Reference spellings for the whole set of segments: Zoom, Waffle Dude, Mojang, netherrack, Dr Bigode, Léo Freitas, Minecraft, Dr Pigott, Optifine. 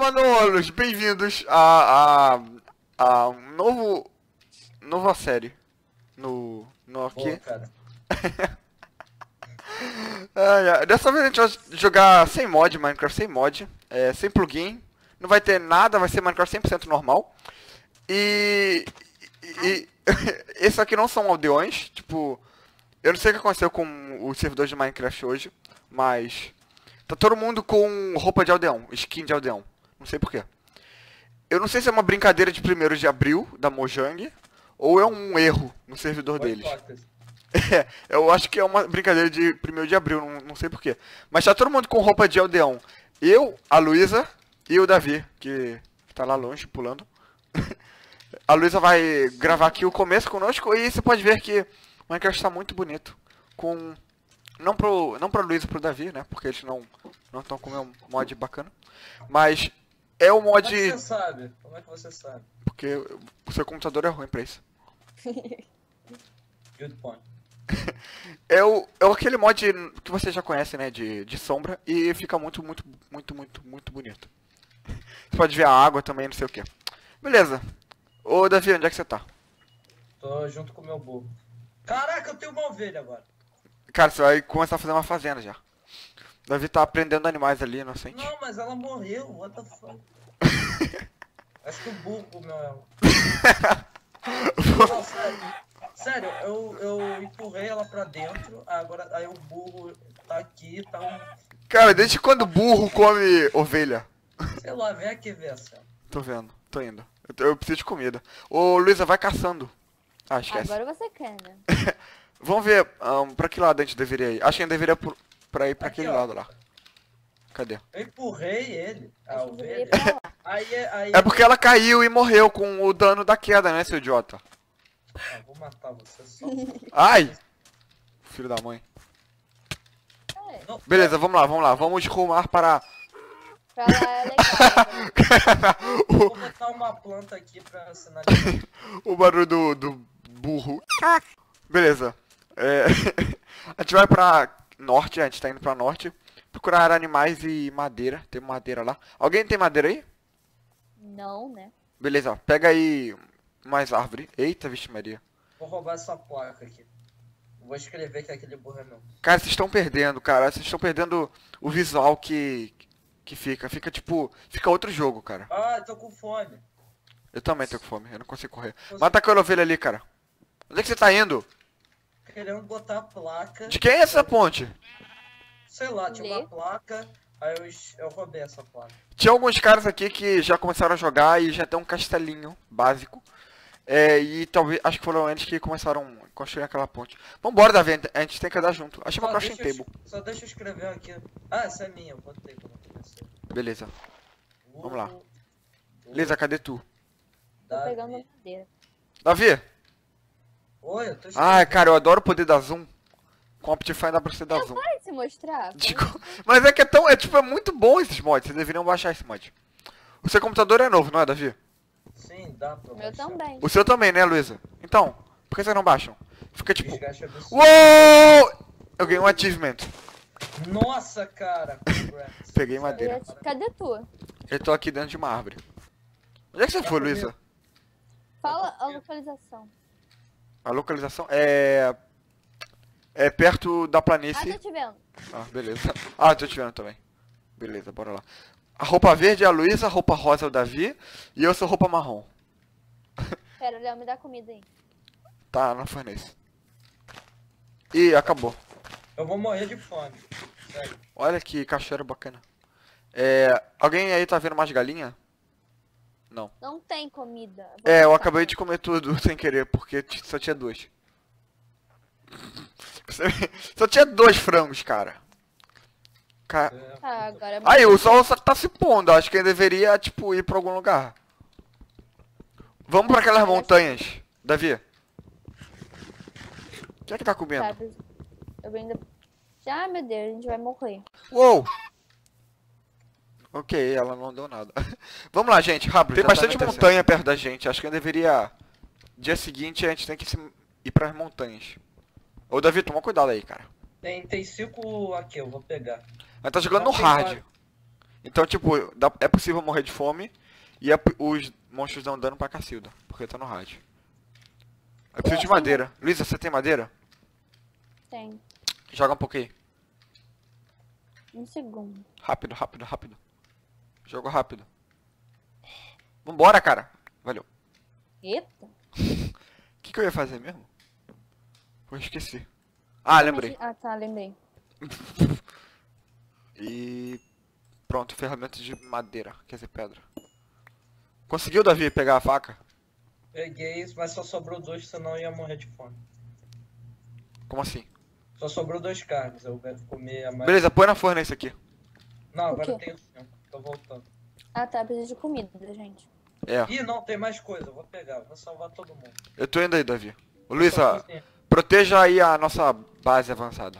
manolos, bem-vindos a um nova série no aqui. Pô, cara. Dessa vez a gente vai jogar sem mod, Minecraft sem mod, sem plugin, não vai ter nada, vai ser Minecraft 100% normal. E esse aqui não são aldeões, tipo, eu não sei o que aconteceu com os servidores de Minecraft hoje, mas tá todo mundo com roupa de aldeão, skin de aldeão, não sei porquê. Eu não sei se é uma brincadeira de 1º de abril, da Mojang, ou é um erro no servidor deles. Eu acho que é uma brincadeira de 1º de abril, não sei porquê. Mas tá todo mundo com roupa de aldeão. Eu, a Luísa e o Davi, que tá lá longe, pulando. A Luísa vai gravar aqui o começo conosco e você pode ver que o Minecraft tá muito bonito. Com... Não pra Luísa e pro Davi, né? Porque eles não estão com o meu mod bacana. Mas é o mod... Como é que você sabe? Como é que você sabe? Porque o seu computador é ruim pra isso. Good point. É aquele mod que você já conhece, né? De sombra. E fica muito bonito. Você pode ver a água também, não sei o que. Beleza. Ô, Davi, onde é que você tá? Tô junto com o meu burro. Caraca, eu tenho uma ovelha agora. Cara, você vai começar a fazer uma fazenda já. Davi tá aprendendo animais ali, inocente. Não, mas ela morreu, what the fuck. Acho que o burro comeu ela. Não, sério, eu empurrei ela pra dentro, agora aí o burro tá aqui, tá um... Cara, desde quando burro come ovelha? Sei lá, vem aqui ver essa. Tô vendo, tô indo. Eu preciso de comida. Ô, Luísa, vai caçando. Ah, esquece. Agora você quer, né? Vamos ver pra que lado a gente deveria ir. Acho que a gente deveria pra ir pra aquele lado lá. Cadê? Eu empurrei ele. A ovelha. Aí... É porque ela caiu e morreu com o dano da queda, né, seu idiota? Ah, vou matar você só. Ai! Filho da mãe. Não. Beleza, vamos lá. Vamos rumar para... Pra lá é legal. Vou botar uma planta aqui pra sinalizar. O barulho do burro. Beleza. A gente vai pra norte, a gente tá indo pra norte. Procurar animais e madeira. Tem madeira lá. Alguém tem madeira aí? Não, né? Beleza, ó. Pega aí mais árvore. Eita, vixe Maria. Vou roubar essa placa aqui. Vou escrever que aquele burro é meu. Cara, vocês estão perdendo, cara. Vocês estão perdendo o visual que fica tipo... Fica outro jogo, cara. Ah, eu tô com fome. Eu também tô com fome. Eu não consigo correr. Mata aquela ovelha ali, cara. Onde é que você tá indo? Querendo botar a placa... De quem é essa ponte? Sei lá, tinha uma placa, aí eu roubei essa placa. Tinha alguns caras aqui que já começaram a jogar e já tem um castelinho básico. E talvez, acho que foram eles que começaram a construir aquela ponte. Vambora, Davi, a gente tem que andar junto. Achei uma crafting table. Só deixa eu escrever aqui. Ah, essa é minha, eu botei quando eu comecei. Beleza. Vamos lá. Beleza, cadê tu? Tô pegando madeira. Davi! Oi, eu tô escrevendo. Ah, cara, eu adoro o poder da Zoom. Com Optifine dá pra você dar Zoom. Não pode se mostrar. Mas é que é tão... É muito bom esses mods. Vocês deveriam baixar esse mod. O seu computador é novo, não é, Davi? Sim, dá pra baixar. O meu também. O seu também, né, Luísa? Então, por que vocês não baixam? Fica tipo... Uou! Eu ganhei um achievement. Nossa, cara. Peguei madeira. Cadê tu? Eu tô aqui dentro de uma árvore. Onde é que você foi, Luísa? Fala a localização. A localização é perto da planície. Ah, tô te vendo. Ah, beleza. Ah, tô te vendo também. Beleza, bora lá. A roupa verde é a Luísa, a roupa rosa é o Davi e eu sou roupa marrom. Pera, Léo, me dá comida aí. Tá, não foi nesse. Ih, acabou. Eu vou morrer de fome. Sério. Olha que cachoeira bacana. Alguém aí tá vendo mais galinha? Não. Não tem comida. Eu acabei de comer tudo sem querer, porque só tinha 2. Só tinha 2 frangos, cara. Agora é aí, o sol tá se pondo. Acho que ele deveria, tipo, ir pra algum lugar. Vamos pra aquelas montanhas, Davi. O que é que tá comendo? Sabe, eu ainda... Ah, meu Deus, a gente vai morrer. Uou! Ok, ela não deu nada. Vamos lá, gente, rápido. Tem bastante montanha perto da gente. Acho que eu deveria... Dia seguinte a gente tem que ir pras montanhas. Ô, Davi, toma cuidado aí, cara. Tem 5 aqui, eu vou pegar. Ela tá jogando no hard. Então, tipo, é possível morrer de fome e os monstros dão dano pra cacilda, porque tá no rádio. Eu preciso de madeira. Luísa, você tem madeira? Tem. Joga um pouquinho. Um segundo. Rápido, rápido, rápido. Jogo rápido. Vambora, cara. Valeu. Eita. Que eu ia fazer mesmo? Eu esqueci. Ah, lembrei. Ah, tá, lembrei. E... pronto, ferramentas de madeira. Quer dizer, pedra. Conseguiu, Davi, pegar a faca? Peguei, mas só sobrou dois, senão eu ia morrer de fome. Como assim? Só sobrou dois carnes, eu quero comer a mais... Beleza, põe na forna isso aqui. Não, agora eu tenho tempo, tô voltando. Ah tá, preciso de comida, gente. É. Ih, não, tem mais coisa, eu vou pegar, vou salvar todo mundo. Eu tô indo aí, Davi. Ô, Luísa, proteja aí a nossa base avançada.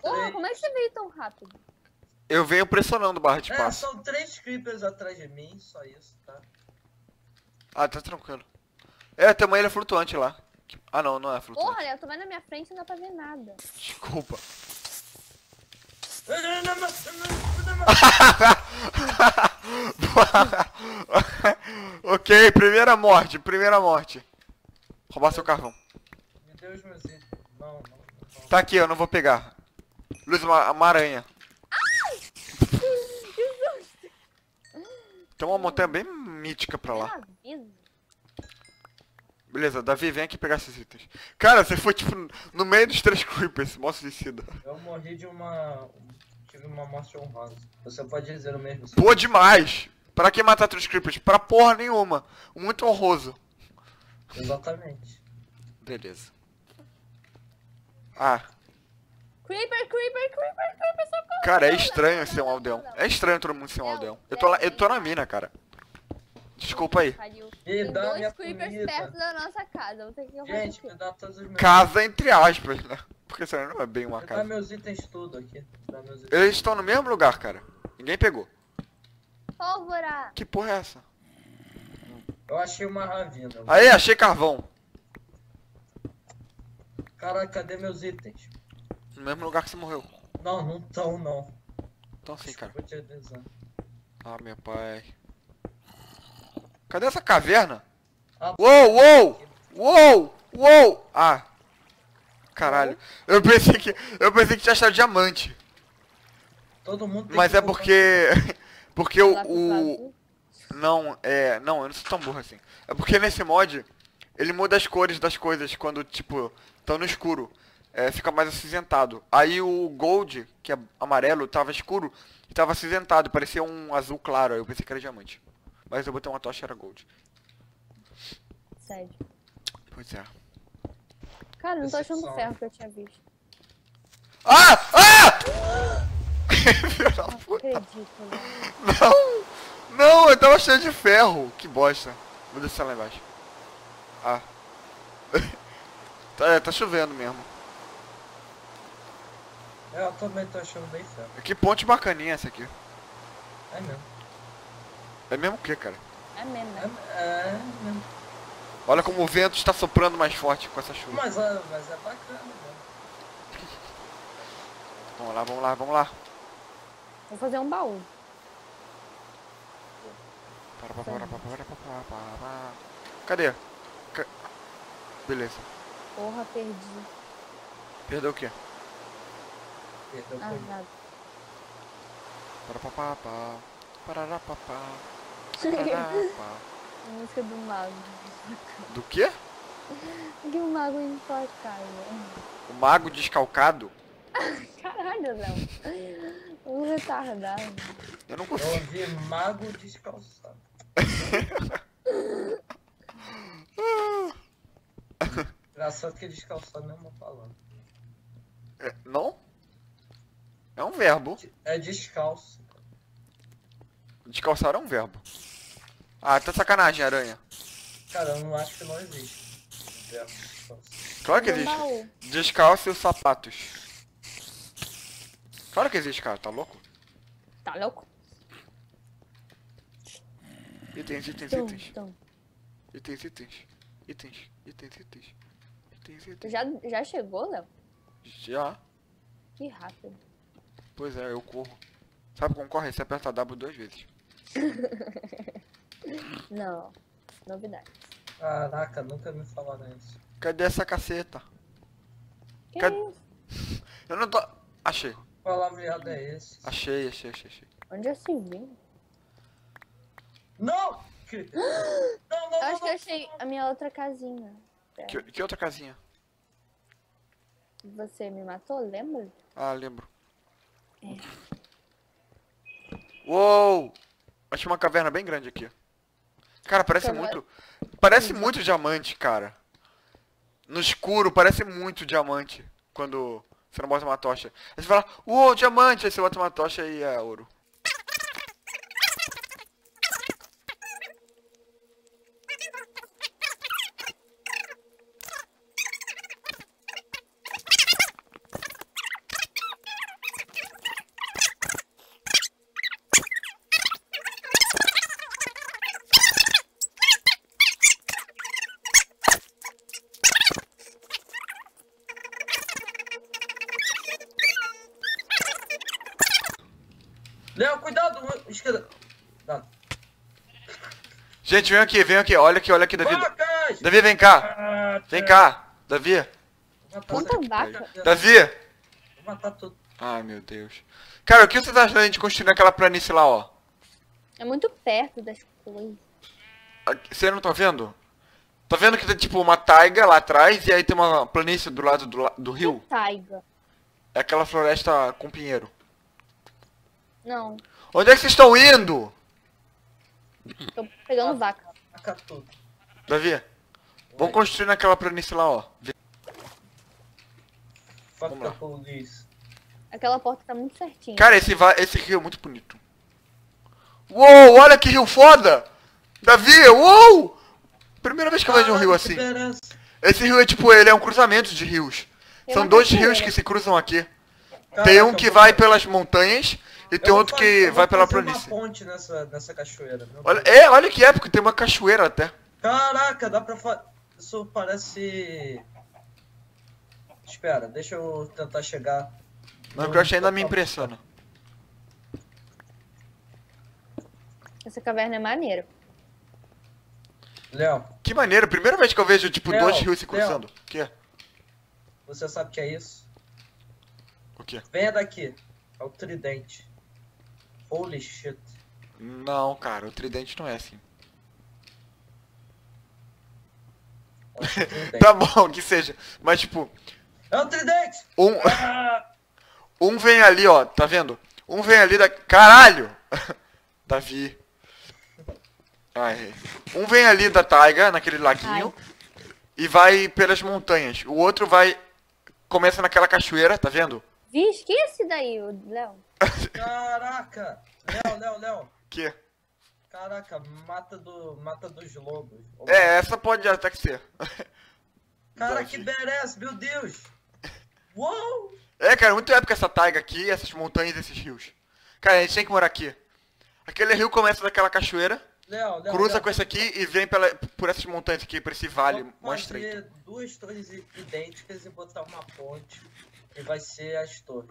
Porra, como é que você veio tão rápido? Eu venho pressionando barra de passo. São três creepers atrás de mim, só isso, tá? Ah, tá tranquilo. É, tem uma ilha flutuante lá. Ah, não, não é flutuante. Porra, eu tô vendo na minha frente e não dá pra ver nada. Desculpa. Ok, primeira morte, primeira morte. Roubar seu carvão. Meu Deus, meu Deus. Não, não. Tá aqui, eu não vou pegar. Luiz, uma aranha. Ai! Tem uma montanha bem mítica pra lá. Beleza, Davi, vem aqui pegar esses itens. Cara, você foi tipo no meio dos três creepers, mó suicida. Eu morri de uma... tive uma morte honrosa. Você pode dizer o mesmo. Pô, demais! Pra que matar três creepers? Pra porra nenhuma. Muito honroso. Exatamente. Beleza. Ah. Creeper, creeper, creeper, creeper, socorro. Cara, é estranho ser um aldeão. É estranho todo mundo ser um aldeão. Eu tô na mina, cara. Desculpa aí. Tem dois creepers perto da nossa casa. Vou ter que casa entre aspas, né? Porque isso não é bem uma casa. Meus itens tudo aqui. Eles estão no mesmo lugar, cara. Ninguém pegou. Pólvora. Que porra é essa? Eu achei uma ravina. Aí, achei carvão. Caraca, cadê meus itens? No mesmo lugar que você morreu. Não, não tão, não. Tão sim, cara. Vou te avisar. Ah, meu pai. Cadê essa caverna? Uou, uou! Uou! Uou! Ah! Caralho. Eu pensei que tinha achado diamante. Todo mundo tem. Mas é porque... porque o... não, é... não, eu não sou tão burro assim. É porque nesse mod... ele muda as cores das coisas quando, tipo, estão no escuro. É, fica mais acinzentado. Aí o gold, que é amarelo, tava escuro e tava acinzentado. Parecia um azul claro. Aí eu pensei que era diamante. Mas eu botei uma tocha e era gold. Sério? Pois é. Cara, não tô achando o ferro que eu tinha visto. Ah! Ah! Não acredito, né? Não! Não, eu tava cheio de ferro. Que bosta. Vou deixar lá embaixo. Ah. tá chovendo mesmo. Eu também tô achando bem certo. Que ponte bacaninha essa aqui. É mesmo. É mesmo o que, cara? É mesmo, né? É mesmo. Olha como o vento está soprando mais forte com essa chuva. Mas é bacana, velho. Vamos lá, vamos lá, vamos lá. Vou fazer um baú. Cadê? Beleza. Porra, perdi. Perdeu o quê? Perdeu o quê? Parapapá, pararapapá, pararapá. A música do mago. Do quê? Que o mago descalcado. O mago descalcado? Caralho, não. Um retardado. Eu não consigo. Eu ouvi mago descalçado. Engraçado que descalçado não é uma palavra. É, não? É um verbo. É descalço. Descalçar é um verbo. Ah, tá sacanagem, aranha. Cara, eu não acho que não existe. Verbo descalço. Claro que existe. Descalço e os sapatos. Claro que existe, cara. Tá louco? Tá louco? Itens, itens, itens. Itens, itens. Itens, itens, itens. Itens, itens. Já chegou, Léo? Já. Que rápido. Pois é, eu corro. Sabe como corre? Você aperta W 2 vezes. Não, novidade. Caraca, nunca me falaram isso. Cadê essa caceta? Que cadê? Isso? Eu não tô... Achei. Palavreado é esse? Achei. Onde é esse vinho? Não! Que... não! Acho que eu achei a minha outra casinha. Que outra casinha? Você me matou, lembra? Ah, lembro. É. Uou! Achei uma caverna bem grande aqui. Cara, parece muito... Parece muito diamante, cara. No escuro, parece muito diamante. Quando você não bota uma tocha. Aí você fala, uou, diamante! Aí você bota uma tocha e é ouro. Gente, vem aqui, olha aqui, Davi. Vacas! Davi, vem cá. Vem cá, Davi. Puta vaca. Davi. Vou matar tudo. Ai, meu Deus. Cara, o que vocês acham da gente construir aquela planície lá, ó? É muito perto das coisas. Você não tá vendo? Tá vendo que tem tipo uma taiga lá atrás e aí tem uma planície do lado do rio? Que taiga? É aquela floresta com pinheiro. Não. Onde é que vocês estão indo? Tô pegando vaca. Davi, oi. Vamos construir naquela planície lá, ó. Lá. Aquela porta tá muito certinha. Cara, esse rio é muito bonito. Uou, olha que rio foda! Davi, uou! Primeira vez que eu vejo um rio assim. Esse rio é tipo, ele é um cruzamento de rios. São dois rios que se cruzam aqui. Tem um que vai pelas montanhas... E tem outro que vai pela planície. Uma ponte nessa cachoeira. Olha que épico, tem uma cachoeira até. Caraca, dá pra fazer... Isso parece... Espera, deixa eu tentar chegar... Minecraft ainda me impressiona. Essa caverna é maneira. Léo. Que maneiro, primeira vez que eu vejo tipo dois rios se cruzando. O que? Você sabe o que é isso? O que? Venha daqui. É o tridente. Holy shit. Não, cara, o tridente não é assim. É tá bom, que seja. Mas tipo... É o tridente! Um vem ali, ó, tá vendo? Um vem ali da... Caralho! Davi. Ai. Um vem ali da taiga, naquele laguinho. Ai. E vai pelas montanhas. O outro vai... Começa naquela cachoeira, tá vendo? Vi, esquece daí, Léo. Caraca! Léo. Que? Caraca, mata dos lobos. É, essa pode até que ser. Cara, que merece, meu Deus! Uou! É, cara, muito épica essa taiga aqui, essas montanhas, esses rios. Cara, a gente tem que morar aqui. Aquele rio começa daquela cachoeira, Léo, cruza com esse aqui e vem pela, por essas montanhas aqui, por esse vale mais estreito. Vou fazer duas torres idênticas e botar uma ponte, que vai ser as torres.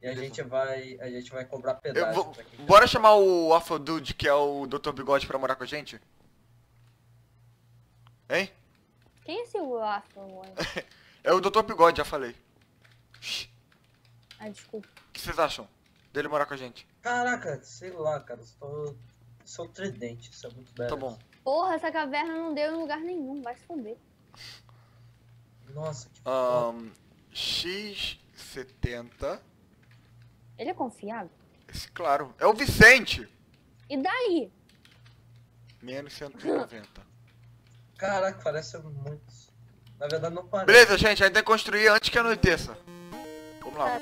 E a gente vai comprar pedaços aqui. Bora chamar o Waffle Dude, que é o Dr Bigode, pra morar com a gente? Hein? Quem é esse Waffle? É o Dr Bigode, já falei. Ai, desculpa. O que vocês acham dele morar com a gente? Caraca, sei lá, cara. São tridentes, isso é muito belo. Tá bom. Porra, essa caverna não deu em lugar nenhum, vai se foder. Nossa, que foda. X70. Ele é confiável? Esse, claro. É o Vicente! E daí? Menos 190. Caraca, parece muito. Na verdade não parece. Beleza, gente, a gente tem que construir antes que anoiteça. Vamos lá.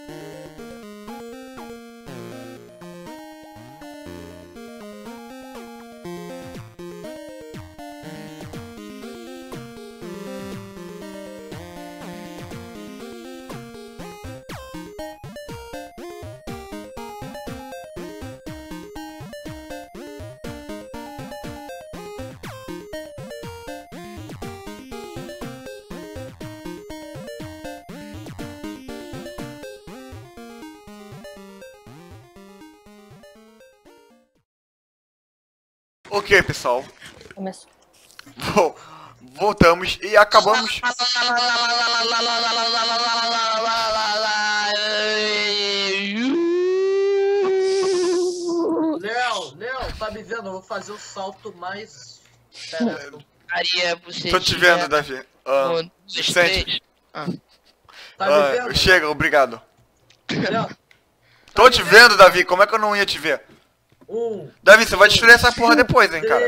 Ok, pessoal. Começou. Voltamos e acabamos. Léo, tá me vendo? Eu vou fazer o salto mais. Tô te vendo, Davi. Vicente. Tá me vendo? Chega, obrigado. Léo, tô te vendo, Davi. Como é que eu não ia te ver? Davi, você vai destruir essa porra depois, hein, cara.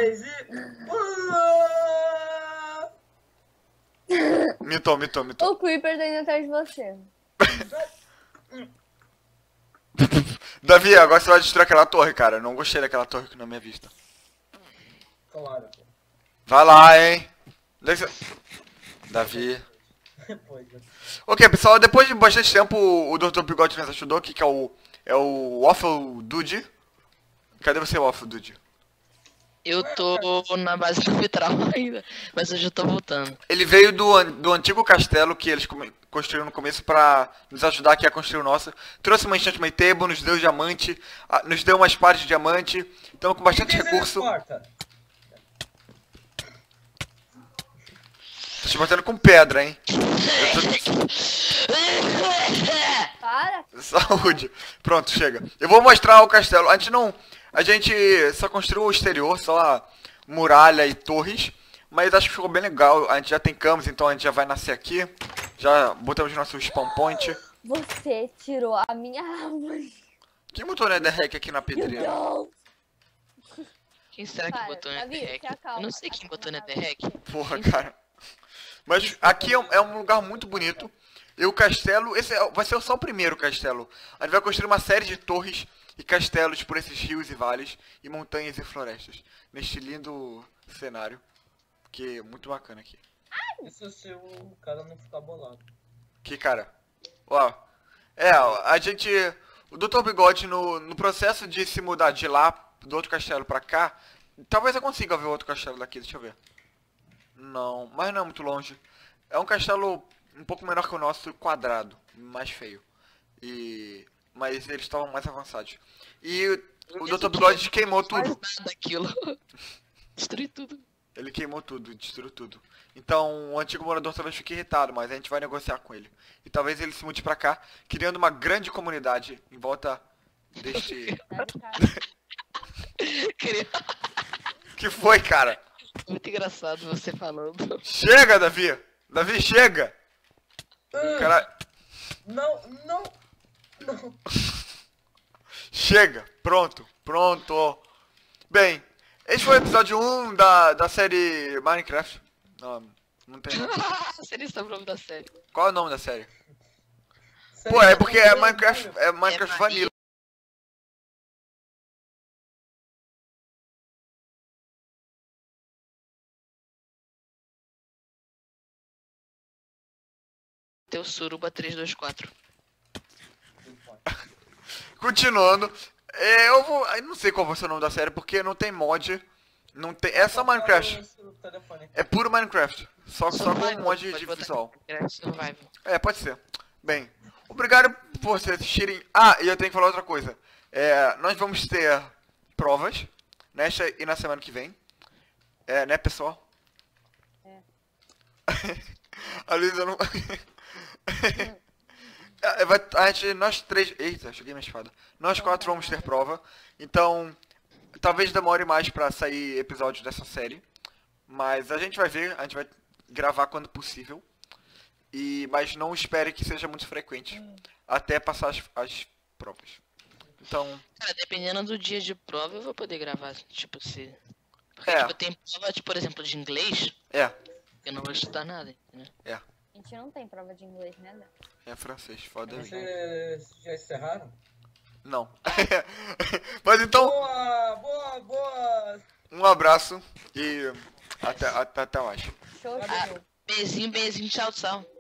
Mitou. O Creeper tá indo atrás de você. Davi, agora você vai destruir aquela torre, cara. Eu não gostei daquela torre aqui na minha vista. Claro. Vai lá, hein. Davi. Ok, pessoal, depois de bastante tempo, o Dr Pigott nos ajudou aqui, que é o Waffle Dude. Cadê você, Waffle Dude? Eu tô na base do vitral ainda, mas eu já tô voltando. Ele veio do antigo castelo que eles construíram no começo pra nos ajudar aqui a construir o nosso. Trouxe uma instante table, nos deu diamante, nos deu umas partes de diamante. Estamos com bastante recurso. Tô te batendo com pedra, hein? Para! Saúde! Pronto, chega. Eu vou mostrar o castelo. A gente só construiu o exterior, só muralha e torres, mas acho que ficou bem legal. A gente já tem camas, então a gente já vai nascer aqui. Já botamos nosso spawn point. Você tirou a minha árvore. Quem botou netherrack aqui na pedreira? Quem será que botou netherrack? Eu não sei quem botou netherrack. Porra, cara. Mas aqui é um lugar muito bonito. E o castelo, esse vai ser só o primeiro castelo. A gente vai construir uma série de torres e castelos por esses rios e vales, e montanhas e florestas, neste lindo cenário, que é muito bacana aqui. Isso se o cara não ficar bolado. Que cara? Ó, o Dr Bigode, no processo de se mudar de lá, do outro castelo pra cá, talvez eu consiga ver outro castelo daqui, deixa eu ver. Não, mas não é muito longe. É um castelo um pouco menor que o nosso, quadrado, mais feio. E... mas eles estavam mais avançados. E o Dr Bigode queimou tudo. Destruiu tudo. Ele queimou tudo, destruiu tudo. Então o antigo morador talvez fique irritado, mas a gente vai negociar com ele. E talvez ele se mude pra cá, criando uma grande comunidade em volta deste... Que foi, cara? Muito engraçado você falando. Chega, Davi! Davi, chega! Caralho. Não. Chega, pronto. Bem, esse foi o episódio 1 da série Minecraft. Não tem nada. Seria esse o nome da série? Qual é o nome da série? Pô, é porque é Minecraft, Vanilla. Teu Suruba 324. Continuando, É, eu vou... Eu não sei qual vai ser o nome da série, porque não tem mod. Não tem... É só Minecraft. É puro Minecraft. Só com um mod de visual. É, pode ser. Bem, obrigado por vocês assistirem. Ah, e eu tenho que falar outra coisa. É, nós vamos ter provas nesta e na semana que vem. É, né, pessoal? É. A Luísa não... A gente, nós três... Eita, cheguei minha espada. Nós quatro vamos ter prova. Então, talvez demore mais pra sair episódios dessa série. Mas a gente vai ver. A gente vai gravar quando possível. E, mas não espere que seja muito frequente. Até passar as provas. Então... Cara, dependendo do dia de prova, eu vou poder gravar. Tipo, se... Porque, tipo, tem prova, tipo, por exemplo, de inglês. É. Eu não vou estudar nada, né? É. A gente não tem prova de inglês, né, Léo? É francês, foda-se. Vocês já encerraram? Não. Mas então... Boa! Um abraço e até mais. Show. Beijinho, tchau, tchau.